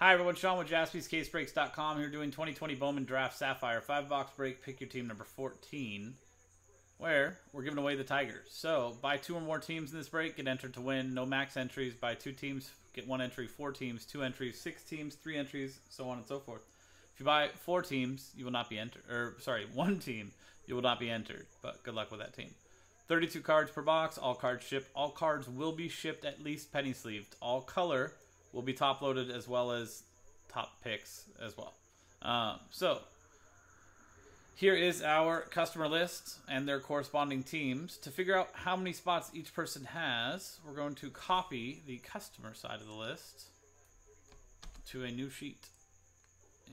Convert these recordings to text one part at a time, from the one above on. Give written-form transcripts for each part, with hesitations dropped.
Hi everyone, Sean with JaspysCaseBreaks.com here doing 2020 Bowman Draft Sapphire. 5-box break, pick your team number 14, where we're giving away the Tigers. So, buy 2 or more teams in this break, get entered to win. No max entries, buy 2 teams, get 1 entry, 4 teams, 2 entries, 6 teams, 3 entries, so on and so forth. If you buy 4 teams, you will not be entered, or sorry, 1 team, you will not be entered, but good luck with that team. 32 cards per box, all cards ship. All cards will be shipped at least penny sleeved. All color will be top loaded as well as top picks as well. So here is our customer list and their corresponding teams. To figure out how many spots each person has, we're going to copy the customer side of the list to a new sheet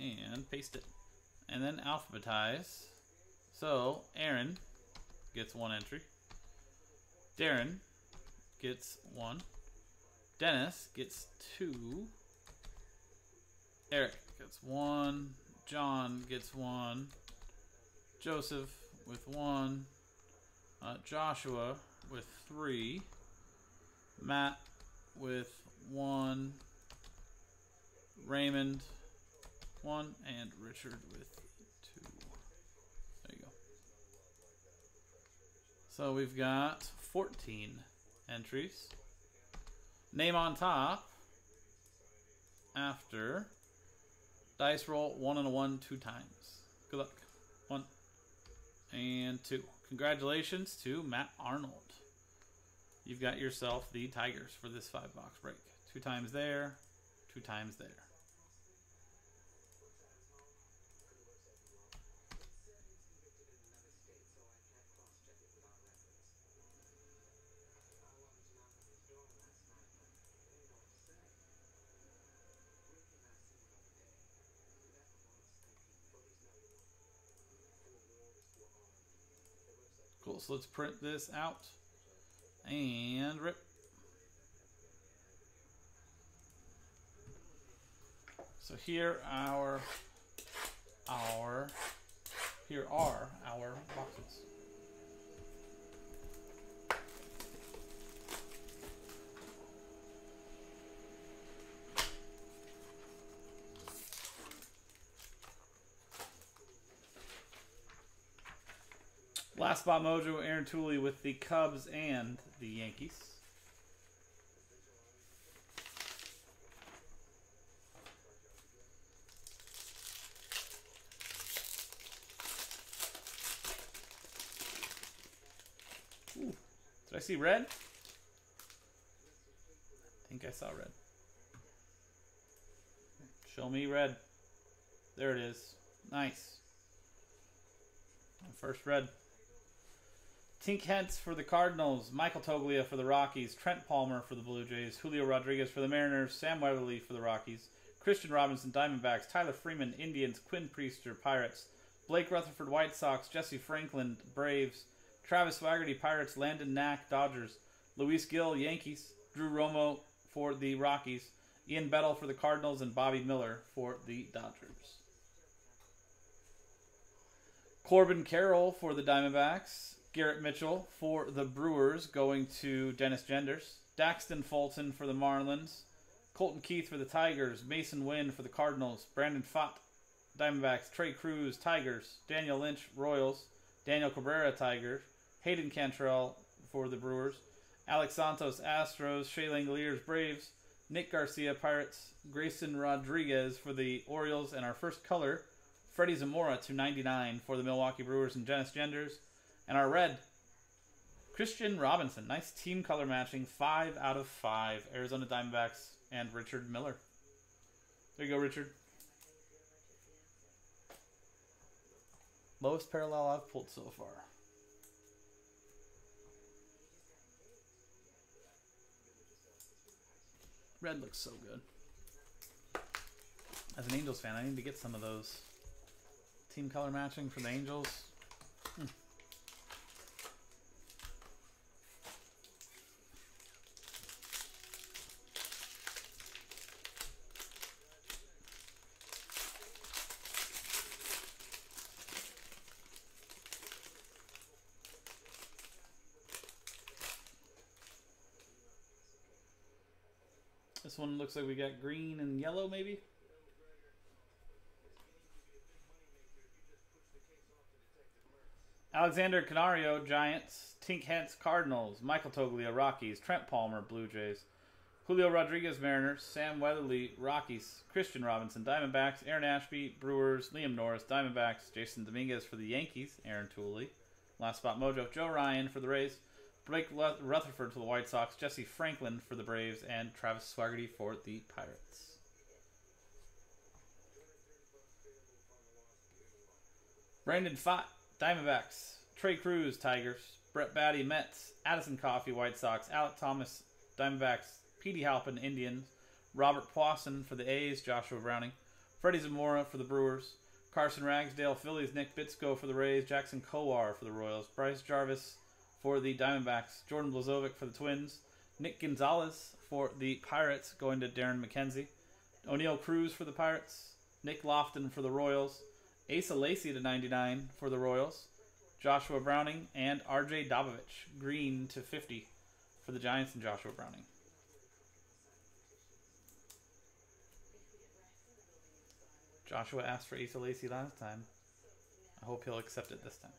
and paste it and then alphabetize. So Aaron gets 1 entry. Darren gets 1. Dennis gets 2. Eric gets 1. John gets 1. Joseph with 1. Joshua with 3. Matt with 1. Raymond 1. And Richard with 2. There you go. So we've got 14 entries. Name on top, after, dice roll 1 and a 1 2 times. Good luck. 1 and 2. Congratulations to Matt Arnold. You've got yourself the Tigers for this 5-box break. 2 times there, 2 times there. Cool, so let's print this out and rip. So here are our boxes. Last spot mojo, Aaron Tooley with the Cubs and the Yankees. Ooh, did I see red? I think I saw red. Show me red. There it is. Nice. First red. Tink Hentz for the Cardinals, Michael Toglia for the Rockies, Trent Palmer for the Blue Jays, Julio Rodriguez for the Mariners, Sam Weatherly for the Rockies, Christian Robinson, Diamondbacks, Tyler Freeman, Indians, Quinn Priester, Pirates, Blake Rutherford, White Sox, Jesse Franklin, Braves, Travis Swaggerty, Pirates, Landon Knack, Dodgers, Luis Gill, Yankees, Drew Romo for the Rockies, Ian Bettle for the Cardinals, and Bobby Miller for the Dodgers. Corbin Carroll for the Diamondbacks, Garrett Mitchell for the Brewers going to Dennis Genders. Daxton Fulton for the Marlins. Colton Keith for the Tigers. Mason Wynn for the Cardinals. Brandon Fott, Diamondbacks. Trey Cruz, Tigers. Daniel Lynch, Royals. Daniel Cabrera, Tigers. Hayden Cantrell for the Brewers. Alex Santos, Astros. Shea Langoliers, Braves. Nick Garcia, Pirates. Grayson Rodriguez for the Orioles. And our first color, Freddie Zamora /99 for the Milwaukee Brewers and Dennis Genders. And our red, Christian Robinson. Nice team color matching. 5 out of 5. Arizona Diamondbacks and Richard Miller. There you go, Richard. Lowest parallel I've pulled so far. Red looks so good. As an Angels fan, I need to get some of those. Team color matching for the Angels. This one looks like we got green and yellow, maybe? Alexander Canario, Giants. Tink Hentz, Cardinals. Michael Toglia, Rockies. Trent Palmer, Blue Jays. Julio Rodriguez, Mariners. Sam Weatherly, Rockies. Christian Robinson, Diamondbacks. Aaron Ashby, Brewers. Liam Norris, Diamondbacks. Jason Dominguez for the Yankees. Aaron Tooley. Last spot mojo. Joe Ryan for the Rays. Blake Rutherford for the White Sox. Jesse Franklin for the Braves. And Travis Swaggerty for the Pirates. Brandon Fott, Diamondbacks. Trey Cruz, Tigers. Brett Batty, Mets. Addison Coffey, White Sox. Alec Thomas, Diamondbacks. Petey Halpin, Indians. Robert Poisson for the A's. Joshua Browning. Freddie Zamora for the Brewers. Carson Ragsdale, Phillies. Nick Bitsko for the Rays. Jackson Kowar for the Royals. Bryce Jarvis for the Diamondbacks. Jordan Blazovic for the Twins. Nick Gonzalez for the Pirates, going to Darren McKenzie. O'Neill Cruz for the Pirates. Nick Lofton for the Royals. Asa Lacey /99 for the Royals. Joshua Browning and R.J. Dobovich, green /50 for the Giants and Joshua Browning. Joshua asked for Asa Lacey last time. I hope he'll accept it this time.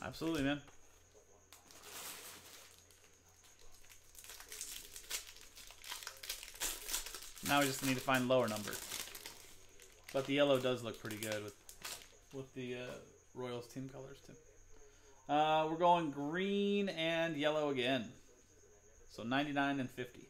Absolutely, man. Now we just need to find lower numbers. But the yellow does look pretty good with the Royals team colors, too. We're going green and yellow again. So 99 and 50.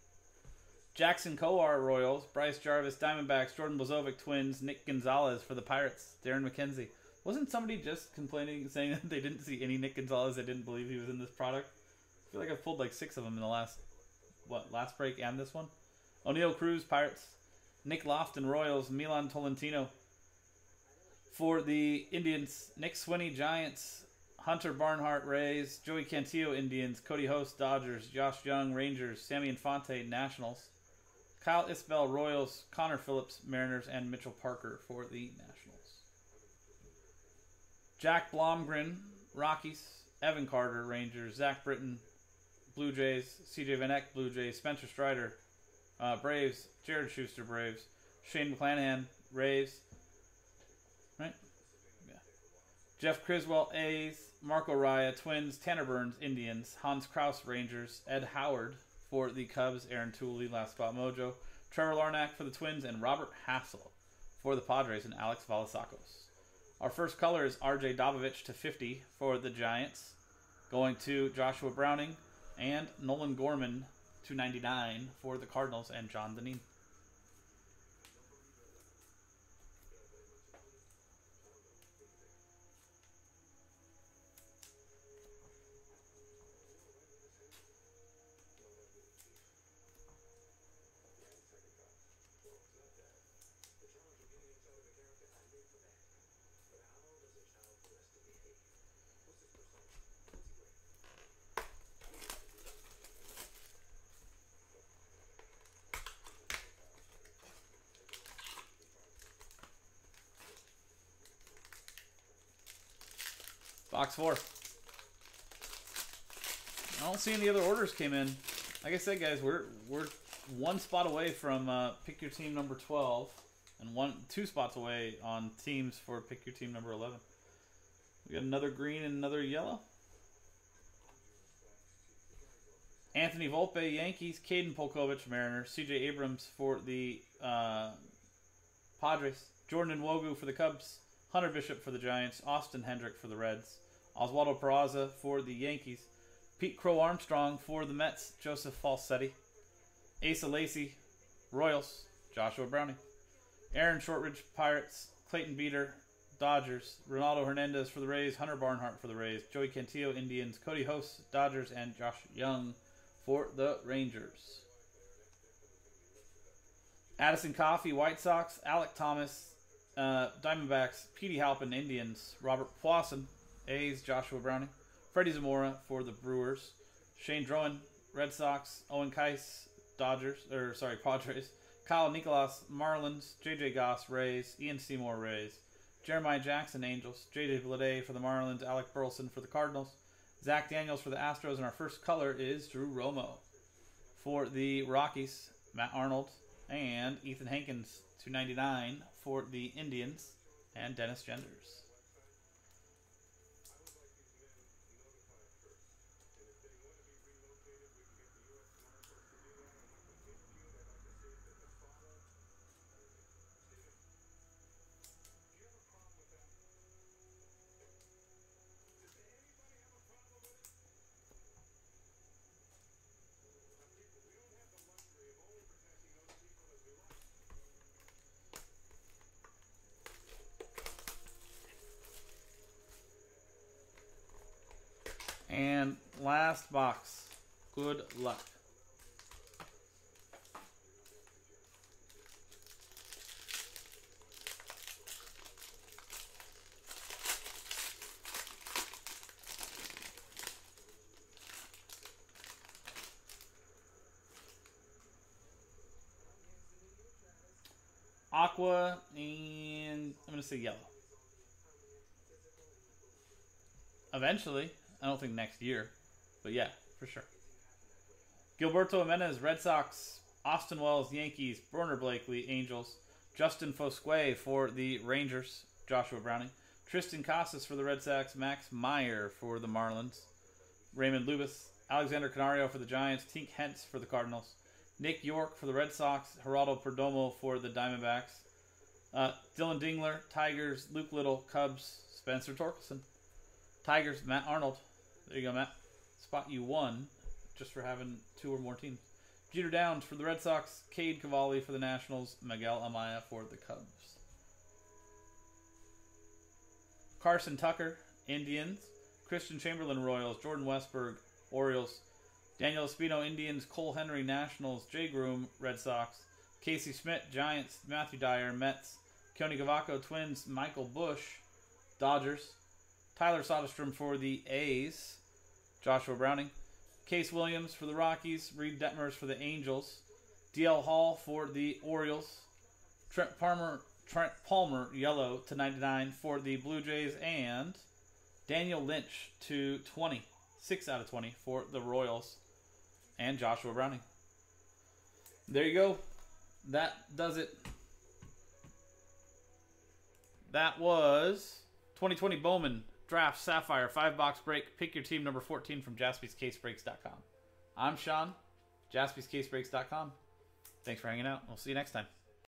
Jackson Kowar, Royals. Bryce Jarvis, Diamondbacks. Jordan Blazovic, Twins. Nick Gonzalez for the Pirates. Darren McKenzie. Wasn't somebody just complaining, saying that they didn't see any Nick Gonzalez, they didn't believe he was in this product? I feel like I've pulled like 6 of them in the last break and this one. O'Neill Cruz, Pirates. Nick Lofton, Royals. Milan Tolentino for the Indians. Nick Swinney, Giants. Hunter Barnhart, Rays. Joey Cantillo, Indians. Cody Host, Dodgers. Josh Young, Rangers. Sammy Infante, Nationals. Kyle Isbell, Royals. Connor Phillips, Mariners. And Mitchell Parker for the Nationals. Jack Blomgren, Rockies. Evan Carter, Rangers. Zach Britton, Blue Jays. CJ Vanek, Blue Jays. Spencer Strider, Braves. Jared Schuster, Braves. Shane McClanahan, Rays. Right? Yeah. Jeff Criswell, A's. Marco Raya, Twins. Tanner Burns, Indians. Hans Kraus, Rangers. Ed Howard for the Cubs. Aaron Tooley, last spot mojo. Trevor Larnack for the Twins. And Robert Hassel for the Padres. And Alex Vallisakos. Our first color is R.J. Dobovich /50 for the Giants, going to Joshua Browning, and Nolan Gorman /99 for the Cardinals and John Dineen. Box 4. I don't see any other orders came in. Like I said, guys, we're one spot away from pick your team number 12, and 2 spots away on teams for pick your team number 11. We got another green and another yellow. Anthony Volpe, Yankees. Caden Polkovich, Mariners. C.J. Abrams for the Padres. Jordan Nwogu for the Cubs. Hunter Bishop for the Giants. Austin Hendrick for the Reds. Oswaldo Peraza for the Yankees. Pete Crow Armstrong for the Mets. Joseph Falsetti. Asa Lacey, Royals. Joshua Browning. Aaron Shortridge, Pirates. Clayton Beater, Dodgers. Ronaldo Hernandez for the Rays. Hunter Barnhart for the Rays. Joey Cantillo, Indians. Cody Host, Dodgers. And Josh Young for the Rangers. Addison Coffey, White Sox. Alec Thomas, Diamondbacks. Petey Halpin, Indians. Robert Poisson, A's. Joshua Browning. Freddie Zamora for the Brewers. Shane Drowan, Red Sox. Owen Keiss, Padres. Kyle Nicolas, Marlins. J.J. Goss, Rays. Ian Seymour, Rays. Jeremiah Jackson, Angels. J.J. Bleday for the Marlins. Alec Burleson for the Cardinals. Zach Daniels for the Astros. And our first color is Drew Romo. For the Rockies, Matt Arnold and Ethan Hankins, $2.99 for the Indians, and Dennis Genders. And last box. Good luck. Aqua, and I'm going to say yellow. Eventually. I don't think next year, but yeah, for sure. Gilberto Jimenez, Red Sox. Austin Wells, Yankees. Brunner Blakely, Angels. Justin Fosque for the Rangers, Joshua Browning. Tristan Casas for the Red Sox. Max Meyer for the Marlins. Raymond Lubis. Alexander Canario for the Giants. Tink Hentz for the Cardinals. Nick York for the Red Sox. Geraldo Perdomo for the Diamondbacks. Dylan Dingler, Tigers. Luke Little, Cubs. Spencer Torkelson, Tigers. Matt Arnold. There you go, Matt. Spot you won just for having two or more teams. Jeter Downs for the Red Sox. Cade Cavalli for the Nationals. Miguel Amaya for the Cubs. Carson Tucker, Indians. Christian Chamberlain, Royals. Jordan Westberg, Orioles. Daniel Espino, Indians. Cole Henry, Nationals. Jay Groom, Red Sox. Casey Schmidt, Giants. Matthew Dyer, Mets. Keone Cavaco, Twins. Michael Bush, Dodgers. Tyler Soderstrom for the A's, Joshua Browning. Case Williams for the Rockies. Reed Detmers for the Angels. D.L. Hall for the Orioles. Trent Palmer, yellow /99 for the Blue Jays. And Daniel Lynch /20, 6/20 for the Royals. And Joshua Browning. There you go. That does it. That was 2020 Bowman Draft Sapphire 5-box break. Pick your team number 14 from JaspysCaseBreaks.com. I'm Sean, JaspysCaseBreaks.com. Thanks for hanging out. We'll see you next time.